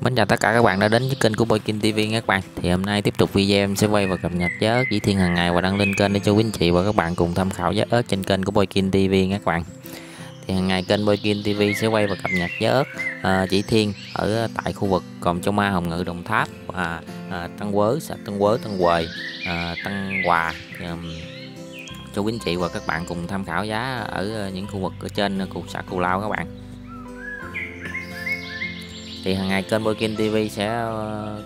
Mến chào tất cả các bạn đã đến với kênh của Boy King TV nha các bạn. Thì hôm nay tiếp tục video em sẽ quay và cập nhật giá ớt chỉ thiên hàng ngày và đăng lên kênh để cho quý anh chị và các bạn cùng tham khảo giá ớt trên kênh của Boy King TV nha các bạn. Thì hàng ngày kênh Boy King TV sẽ quay và cập nhật giá ớt chỉ thiên ở tại khu vực Cồn Châu Ma, Hồng Ngự, Đồng Tháp và Tân Quế, xã Tân Quế, Tân Quề, Tân Hòa cho quý anh chị và các bạn cùng tham khảo giá ở những khu vực ở trên xã Cù Lao các bạn. Thì hàng ngày kênh Boy King TV sẽ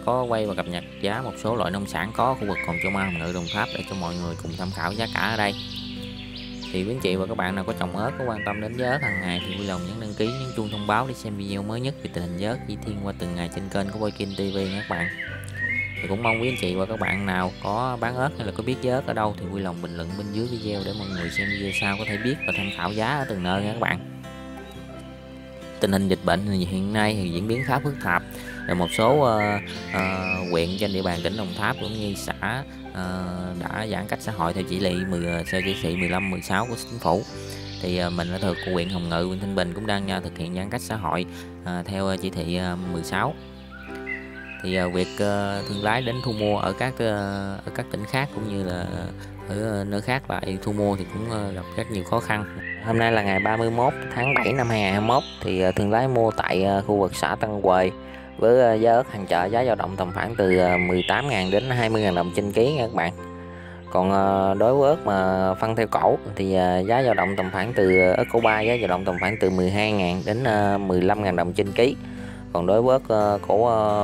có quay và cập nhật giá một số loại nông sản có khu vực Cồn Châu Ma, Hồng Ngự, Đồng Tháp để cho mọi người cùng tham khảo giá cả ở đây. Thì quý anh chị và các bạn nào có trồng ớt có quan tâm đến giá ớt hàng ngày thì vui lòng nhấn đăng ký, nhấn chuông thông báo để xem video mới nhất về tình hình giá ớt chỉ thiên qua từng ngày trên kênh của Boy King TV nha các bạn. Thì cũng mong quý anh chị và các bạn nào có bán ớt hay là có biết giá ớt ở đâu thì vui lòng bình luận bên dưới video để mọi người xem video sau có thể biết và tham khảo giá ở từng nơi nha các bạn. Tình hình dịch bệnh thì hiện nay thì diễn biến khá phức tạp. Rồi một số huyện trên địa bàn tỉnh Đồng Tháp cũng như xã đã giãn cách xã hội theo chỉ thị 15-16 của chính phủ. Thì mình ở thuộc của huyện Hồng Ngự, huyện Thanh Bình cũng đang thực hiện giãn cách xã hội theo chỉ thị 16. Thì việc thương lái đến thu mua ở các tỉnh khác cũng như là ở nơi khác lại thu mua thì cũng gặp rất nhiều khó khăn. Hôm nay là ngày 31 tháng 7 năm 2021 thì thương lái mua tại khu vực xã Tân Quề với giá ớt hàng chợ giá dao động tầm khoảng từ 18.000 đến 20.000 đồng trên ký nha các bạn. Còn đối với ớt mà phân theo cổ thì giá dao động tầm khoảng từ ớt cổ 3 giá dao động tầm khoảng từ 12.000 đến 15.000 đồng trên ký. Còn đối với ớt cổ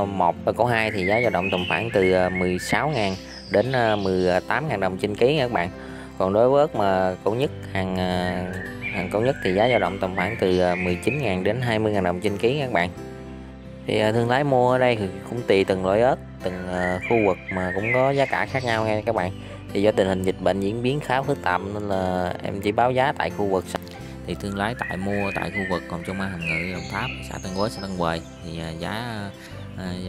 1 và cổ 2 thì giá dao động tầm khoảng từ 16.000 đến 18.000 đồng trên ký nha các bạn. Còn đối với ớt mà cổ nhất hàng cổ nhất thì giá dao động tầm khoảng từ 19.000 đến 20.000 đồng trên ký các bạn. Thì thương lái mua ở đây thì cũng tùy từng loại ớt, từng khu vực mà cũng có giá cả khác nhau nha các bạn. Thì do tình hình dịch bệnh diễn biến khá phức tạp nên là em chỉ báo giá tại khu vực. Thì thương lái tại mua tại khu vực Cồn Châu Ma, Hồng Ngự, Đồng Tháp, xã Tân Quế, xã Tân Quề thì giá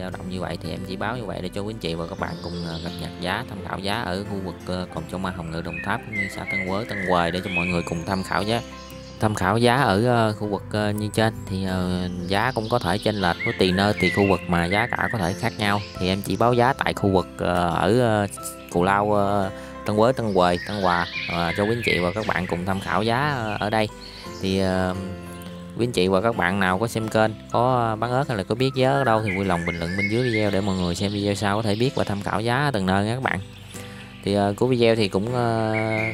dao động như vậy thì em chỉ báo như vậy để cho quý anh chị và các bạn cùng cập nhật giá, tham khảo giá ở khu vực Cồn Châu Ma, Hồng Ngự, Đồng Tháp cũng như xã Tân Quế, Tân Quề để cho mọi người cùng tham khảo giá ở khu vực như trên. Thì giá cũng có thể chênh lệch với tùy nơi tùy khu vực mà giá cả có thể khác nhau. Thì em chỉ báo giá tại khu vực ở Cù Lao, Tân Quế, Tân Quề, Tân Hòa cho quý anh chị và các bạn cùng tham khảo giá ở đây. Thì quý anh chị và các bạn nào có xem kênh có bán ớt hay là có biết giá ở đâu thì vui lòng bình luận bên dưới video để mọi người xem video sau có thể biết và tham khảo giá từng nơi nha các bạn. Thì cuối video thì cũng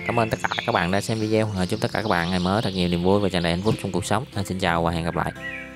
cảm ơn tất cả các bạn đã xem video. Chúc tất cả các bạn ngày mới thật nhiều niềm vui và tràn đầy hạnh phúc trong cuộc sống. Xin chào và hẹn gặp lại.